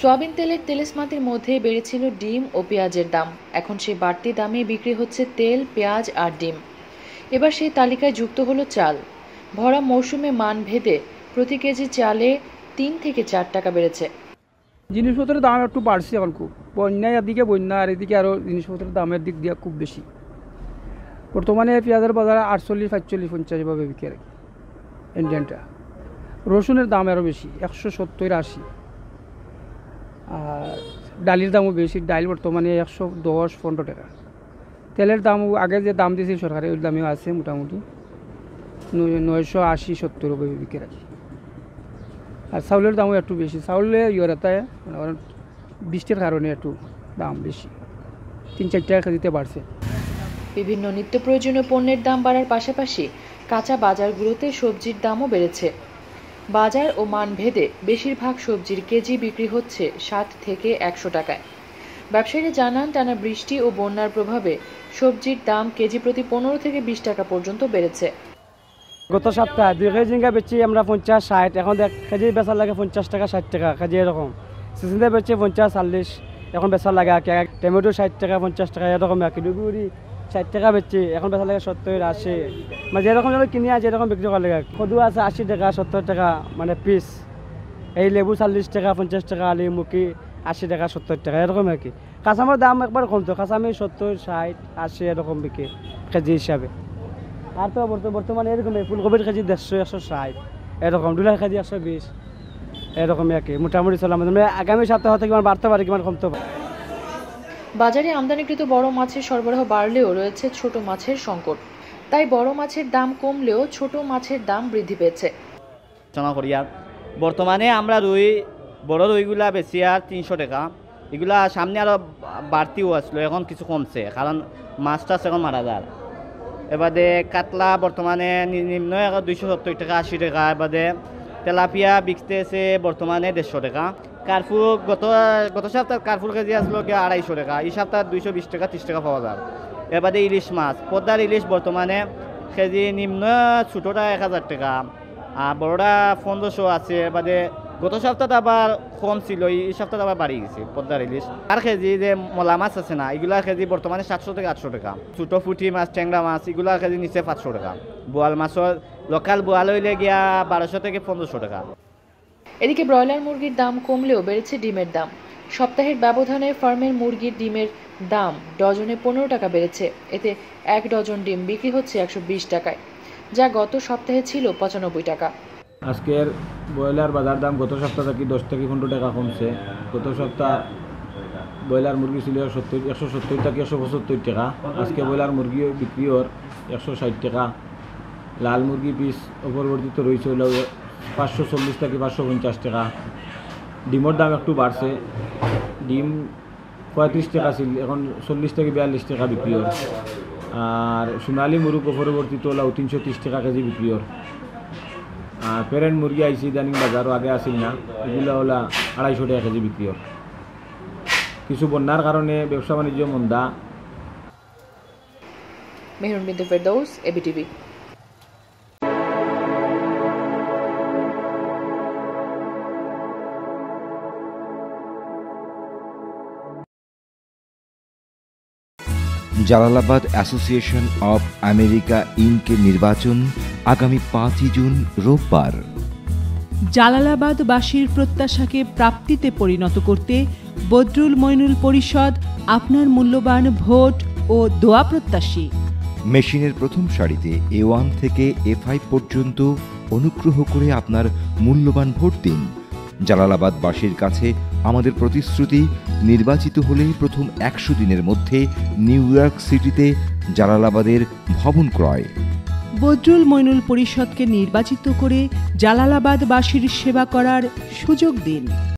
Soybean তেলের তেলেসমাতির মধ্যে বেড়েছিল ডিম ও পেঁয়াজের দাম। এখন সেই বাড়তি দামে বিক্রি হচ্ছে তেল, পেঁয়াজ আর ডিম। এবার সেই তালিকায় যুক্ত হলো চাল। ভরা মৌসুমে মান ভেদে প্রতি কেজি চালে ৩ থেকে ৪ টাকা বেড়েছে। জিনিসপত্রের দাম একটু বাড়ছে এখন, খুব বন্যায় এদিকে বন্যা আর এদিকে আরও জিনিসপত্রের দামের দিক দিয়ে খুব বেশি। বর্তমানে পেঁয়াজের বাজারে ৪৮, ৪৫, ৫০ ভাবে বিক্রি আর কি। ইন্ডিয়ানটা রসুনের দাম আরও বেশি, ১৭০, ৮০। আর ডালের দামও বেশি, ডাল বর্তমানে ১১০, ১৫ টাকা। তেলের দাম আগে যে দাম দিয়েছিল সরকারে ওই দামেও আছে, মোটামুটি ৯৮০, ৭০ ভাবে বিক্রি রাখি। আর চাউলের দামও একটু বেশি, চাউলে ইয়রাতায় বৃষ্টির কারণে একটু দাম বেশি, ৩-৪ টাকা দিতে পারছে। বিভিন্ন নিত্য প্রয়োজনীয় পণ্যের দাম বাড়ার পাশাপাশি কাঁচা বাজারগুলোতে সবজির দামও বেড়েছে। বাজার ও মানভেদে বেশিরভাগ সবজির কেজি বিক্রি হচ্ছে ৬০ থেকে ১০০ টাকায়। ব্যবসায়ীরা জানান, টানা বৃষ্টি ও বন্যার প্রভাবে সবজির দাম কেজি প্রতি ১৫ থেকে ২০ টাকা পর্যন্ত বেড়েছে। গত সপ্তাহে ২ কেজি ঝিঙ্গা বেচি আমরা ৫০, ৬০, এখন কেজি বেচার লাগে ৫০ টাকা, ৬০ টাকা কেজি এরকম। সিজনটা বেচি ৫০, ৪০, এখন বেচার লাগে টমেটো ৬০ টাকা, ৫০ টাকা এরকম। কিলোগুড়ি ৬০ টাকা বেচি, এখন বেচার লাগে ৭০, ৮০, মানে যেরকম যেন কিনে আছে এরকম বিক্রি করার লাগে। কদু আছে ৮০ টাকা, ৭০ টাকা মানে পিস। এই লেবু ৪০ টাকা, ৫০ টাকা, মুখি ৮০ টাকা, ৭০ টাকা এরকম আর কি। কাঁচামের দাম একবার কমতো, কাঁচামি ৭০, ৬০, ৮০ এরকম বিক্রি কেজি হিসাবে। আর তো বর্তমানে এরকম ফুলকপির কেজি ১৫০, ১৬০ এরকম, ডুলার কেজি ১২০ এরকমই আর কি। মোটামুটি চলাম, আগামী সপ্তাহ থেকে বাড়তে পারে কিমান কমতে পারে। বাজারে আমদানিকৃত বড় মাছের সরবরাহ বাড়লেও রয়েছে ছোট মাছের সংকট। তাই বড় মাছের দাম কমলেও ছোট মাছের দাম বৃদ্ধি পেয়েছে। বর্তমানে আমরা রুই, বড় রুইগুলা বেশি আর ৩০০ টাকা, এগুলা সামনে আরও বাড়তিও আসলো, এখন কিছু কমছে কারণ মাছটা এখন মারা যায়। এবারে কাতলা বর্তমানে নিম্ন ২৭০ টাকা, ৮০ টাকা। এবারে তেলাপিয়া বিকতেছে বর্তমানে ১৫০ টাকা। কার্পুর গত সপ্তাহ কার্পুর কেজি আসলো ২৫০ টাকা, এই সপ্তাহ ২২০ টাকা, ৩০ টাকা পাওয়া যায়। এবারে ইলিশ মাছ, পদ্মার ইলিশ বর্তমানে কেজি নিম্ন ছোটোটা ১০০০ টাকা আর বড়োটা ১৫০০ আছে। এবারে গত সপ্তাহটা আবার কম ছিল, এই সপ্তাহটা আবার বাড়িয়ে গেছে পদ্মার ইলিশ। আর কেজি যে মলা মাছ আছে না, এগুলা কেজি বর্তমানে ৭০০ থেকে ৮০০ টাকা। ছোটো ফুটি মাছ, ট্যাংরা মাছ এগুলা কেজি নিচে ৫০০ টাকা। বোয়াল মাছের লোকাল বোয়াল হইলে গিয়া ১২০০ থেকে ১৫০০ টাকা। এদিকে ব্রয়লার মুরগির দাম কমলেও বেড়েছে ডিমের দাম। সপ্তাহের ব্যবধানে ফার্মের মুরগির ডিমের দাম ডজনে ১৫ টাকা বেড়েছে। এতে ১ ডজন ডিম বিক্রি হচ্ছে ১২০ টাকায়, যা গত সপ্তাহে ছিল ৯৫ টাকা। আজকের ব্রয়লার বাজার দাম গত সপ্তাহ থেকে ১০ থেকে ১৫ টাকা কমছে। গত সপ্তাহ ব্রয়লার মুরগি ছিল ১৭০ থেকে ১৭৫ টাকা, আজকে ব্রয়লার মুরগি বিক্রি ওর ১৬০ টাকা। লাল মুরগি পিস অপরিবর্তিত রয়েছে, ৫৪০ থেকে ৫৫০ টাকা। ডিমের দাম একটু বাড়ছে, ডিম ৩৫ টাকা ছিল, এখন ৪০ থেকে ৪২ টাকা বিক্রি ওর। আর সোনালি মুরগ অপরিবর্তিত লাউ ৩৩০ টাকা কেজি বিক্রি ওর। আর পেরেন্ট মুরগি আইসি ইদানিং বাজারও, আগে আসিল না, এগুলো হলো ২৫০ টাকা কেজি বিক্রি হয়। কিছু বন্যার কারণে ব্যবসা বাণিজ্য মন্দা। Mehrun Binte Ferdous, ABTV. Jalalabad association of America ইনকে নির্বাচন আগামী ৫ই জুন রোববার। জালালাবাদবাসীর প্রত্যাশাকে প্রাপ্তিতে পরিণত করতে বদরুল মইনুল পরিষদ আপনার মূল্যবান ভোট ও দোয়া প্রত্যাশী। মেশিনের প্রথম সারিতে A1 থেকে A5 পর্যন্ত অনুগ্রহ করে আপনার মূল্যবান ভোট দিন। জালালাবাদবাসীর কাছে আমাদের প্রতিশ্রুতি, নির্বাচিত হলে প্রথম ১০০ দিনের মধ্যে নিউইয়র্ক সিটিতে জালালাবাদের ভবন ক্রয়। বদরুল মইনুল পরিষদকে নির্বাচিত করে জালালাবাদবাসীর সেবা করার সুযোগ দিন।